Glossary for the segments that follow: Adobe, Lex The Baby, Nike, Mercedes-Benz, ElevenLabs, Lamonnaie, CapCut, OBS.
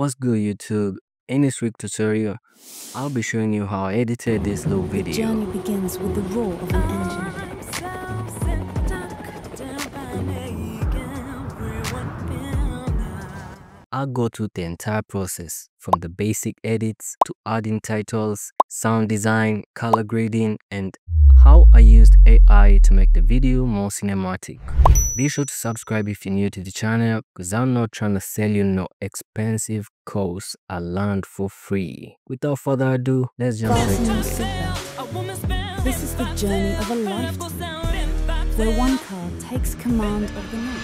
What's good, YouTube? In this week's tutorial, I'll be showing you how I edited this little video. The journey begins with the roar of an engine. I'll go through the entire process, from the basic edits to adding titles, sound design, color grading, and how I used AI to make the video more cinematic. Be sure to subscribe if you're new to the channel, because I'm not trying to sell you no expensive course I learned for free. Without further ado, let's jump right into it. This is the journey of a lifetime, where one car takes command of the next.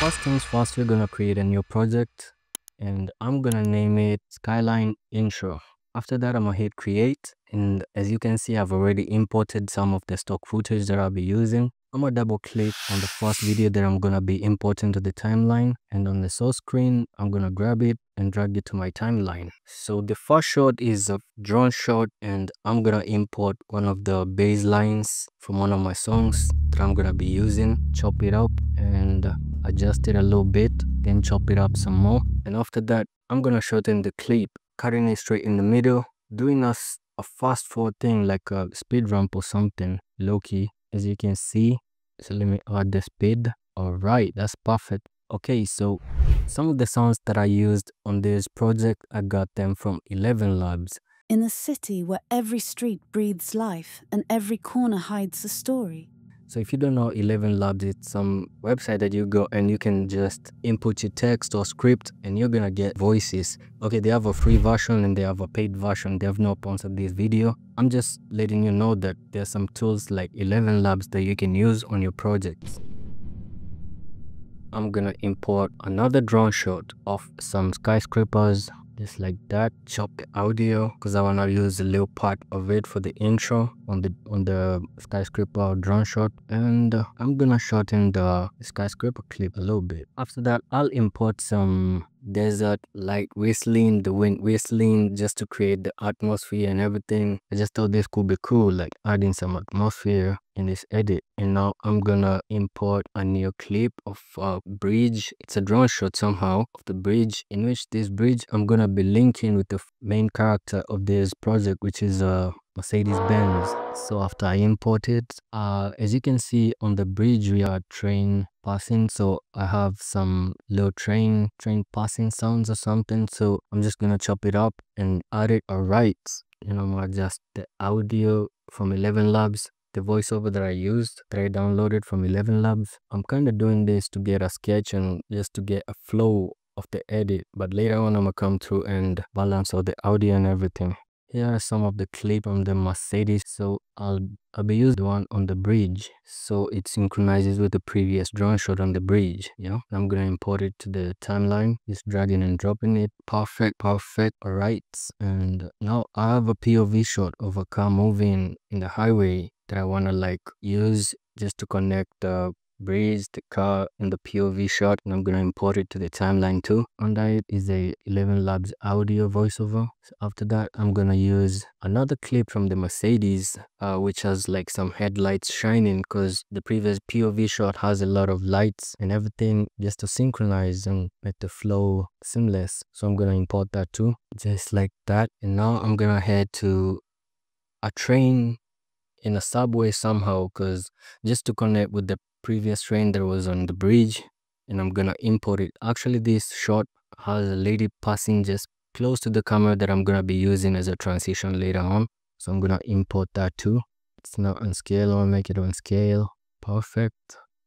First things first, we're gonna create a new project, and I'm gonna name it Skyline Intro. After that, I'm gonna hit create, and as you can see, I've already imported some of the stock footage that I'll be using. I'm gonna double click on the first video that I'm gonna be importing to the timeline, and on the source screen, I'm gonna grab it and drag it to my timeline. So the first shot is a drone shot, and I'm gonna import one of the bass lines from one of my songs that I'm gonna be using, chop it up and adjust it a little bit, then chop it up some more. And after that, I'm gonna shorten the clip, cutting it straight in the middle, doing a fast forward thing like a speed ramp or something, low key, as you can see. So let me add the speed. Alright, that's perfect. Okay, so some of the sounds that I used on this project, I got them from ElevenLabs. In a city where every street breathes life and every corner hides a story. So if you don't know ElevenLabs, it's some website that you go and you can just input your text or script and you're gonna get voices. Okay, they have a free version and they have a paid version. They have not sponsored this video. I'm just letting you know that there's some tools like ElevenLabs that you can use on your projects. I'm gonna import another drone shot of some skyscrapers, just like that. Chop the audio, because I want to use a little part of it for the intro on the skyscraper drone shot, and I'm gonna shorten the skyscraper clip a little bit. After that, I'll import some desert light whistling, the wind whistling, just to create the atmosphere and everything. I just thought this could be cool, like adding some atmosphere in this edit. And now I'm gonna import a new clip of a bridge. It's a drone shot somehow of the bridge, in which this bridge I'm gonna be linking with the main character of this project, which is Mercedes-Benz. So after I import it, as you can see on the bridge, we are train passing, so I have some little train passing sounds or something, so I'm just gonna chop it up and add it. Alright, and I'm gonna adjust the audio from ElevenLabs, the voiceover that I used, that I downloaded from ElevenLabs. I'm kind of doing this to get a sketch and just to get a flow of the edit, but later on I'm gonna come through and balance all the audio and everything. Here are some of the clip on the Mercedes, so I'll be using the one on the bridge, so it synchronizes with the previous drone shot on the bridge. Yeah, I'm gonna import it to the timeline, just dragging and dropping it. Perfect. All right, and now I have a POV shot of a car moving in the highway that I wanna like use just to connect the bridge, the car, and the POV shot, and I'm gonna import it to the timeline too. Under it is the ElevenLabs audio voiceover. So after that, I'm gonna use another clip from the Mercedes, which has like some headlights shining, because the previous POV shot has a lot of lights and everything, just to synchronize and make the flow seamless. So I'm gonna import that too, just like that. And now I'm gonna head to a train in a subway somehow, because just to connect with the previous train that was on the bridge, and I'm gonna import it. Actually, this shot has a lady passing just close to the camera that I'm gonna be using as a transition later on, so I'm gonna import that too. It's not on scale, I'll make it on scale. Perfect.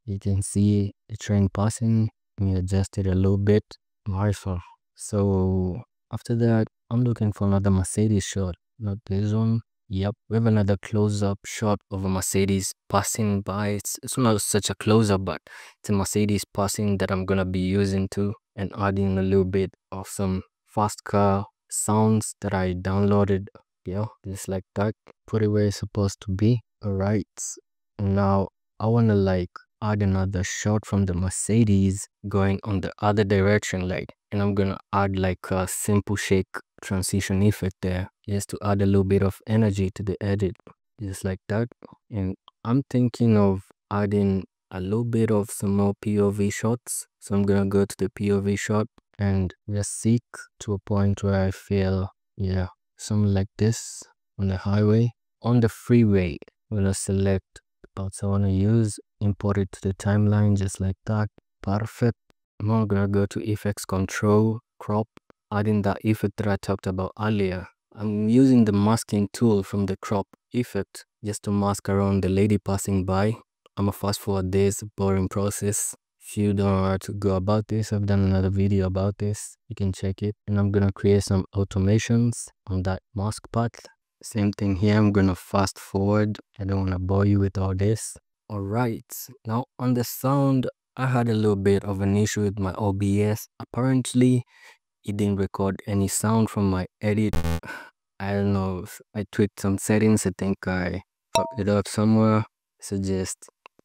You can see the train passing. Let me adjust it a little bit. Wonderful. So after that, I'm looking for another Mercedes shot, not this one. Yep, we have another close-up shot of a Mercedes passing by. It's not such a close-up, but it's a Mercedes passing that I'm gonna be using too, and adding a little bit of some fast car sounds that I downloaded. Yeah, just like that. Put it where it's supposed to be. Alright, now I wanna like add another shot from the Mercedes going on the other direction, like, and I'm gonna add like a simple shake transition effect there, just to add a little bit of energy to the edit, just like that. And I'm thinking of adding a little bit of some more POV shots, so I'm gonna go to the POV shot, and we are sick to a point where I feel, yeah, something like this on the highway. On the freeway, I'm gonna select the parts I want to use, import it to the timeline just like that. Perfect. I'm not gonna go to effects, control, crop, adding that effect that I talked about earlier. I'm using the masking tool from the crop effect just to mask around the lady passing by. I'm gonna fast forward this boring process. If you don't know how to go about this, I've done another video about this, you can check it. And I'm gonna create some automations on that mask part. Same thing here, I'm gonna fast forward. I don't wanna bore you with all this. All right, now on the sound, I had a little bit of an issue with my OBS. Apparently, it didn't record any sound from my edit. I don't know if I tweaked some settings. I think I fucked it up somewhere. So just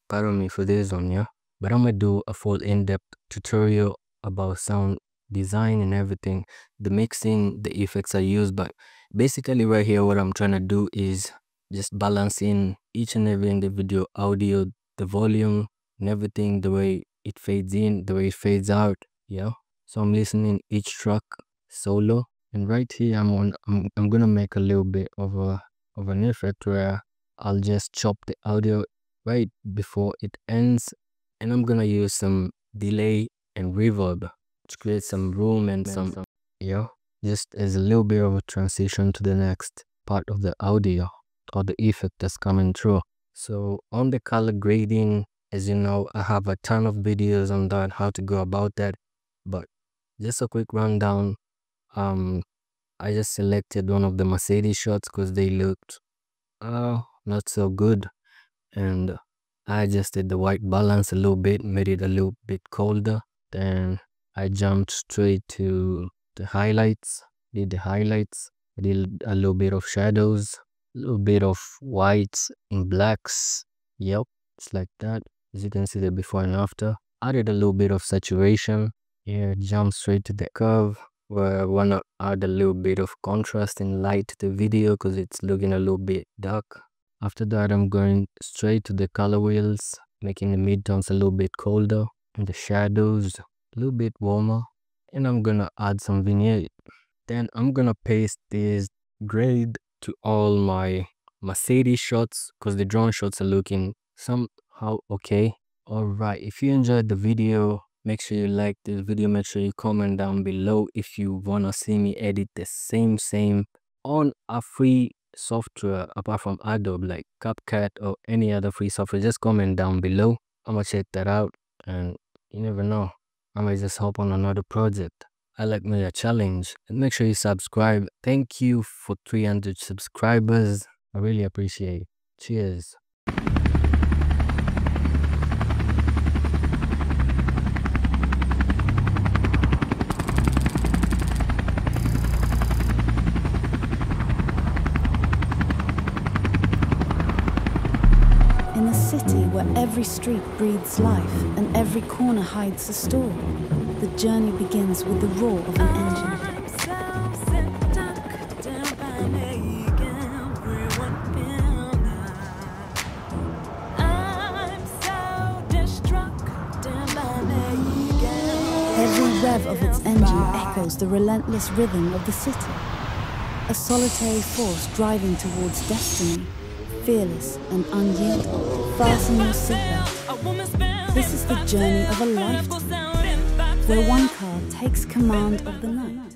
pardon me for this one, yeah? But I'm gonna do a full in-depth tutorial about sound design and everything, the mixing, the effects I use. But basically right here, what I'm trying to do is just balancing each and every individual audio, the volume and everything, the way it fades in, the way it fades out, yeah? So I'm listening each track solo. And right here, I'm gonna make a little bit of an effect where I'll just chop the audio right before it ends, and I'm gonna use some delay and reverb to create some room and some, yeah, just as a little bit of a transition to the next part of the audio or the effect that's coming through. So on the color grading, as you know, I have a ton of videos on that, how to go about that, but just a quick rundown. I just selected one of the Mercedes shots because they looked not so good, and I adjusted the white balance a little bit, made it a little bit colder. Then I jumped straight to the highlights, did the highlights, did a little bit of shadows, a little bit of whites and blacks, yep, just like that. As you can see, the before and after. Added a little bit of saturation here, jumped straight to the curve where I want to add a little bit of contrast and light to the video because it's looking a little bit dark. After that, I'm going straight to the color wheels, making the midtones a little bit colder and the shadows a little bit warmer. And I'm going to add some vignette. Then I'm going to paste this grade to all my Mercedes shots because the drone shots are looking somehow okay. All right, if you enjoyed the video, make sure you like this video, make sure you comment down below if you wanna see me edit the same on a free software apart from Adobe like CapCut or any other free software. Just comment down below, I'm gonna check that out, and you never know, I might just hop on another project. I like my challenge, and make sure you subscribe. Thank you for 300 subscribers, I really appreciate it. Cheers. City where every street breathes life and every corner hides a store. The journey begins with the roar of an engine. Every rev of its engine echoes the relentless rhythm of the city. A solitary force driving towards destiny. Fearless and unyielding, fasten your seatbelt. This is the journey of a lifetime, where one car takes command of the night.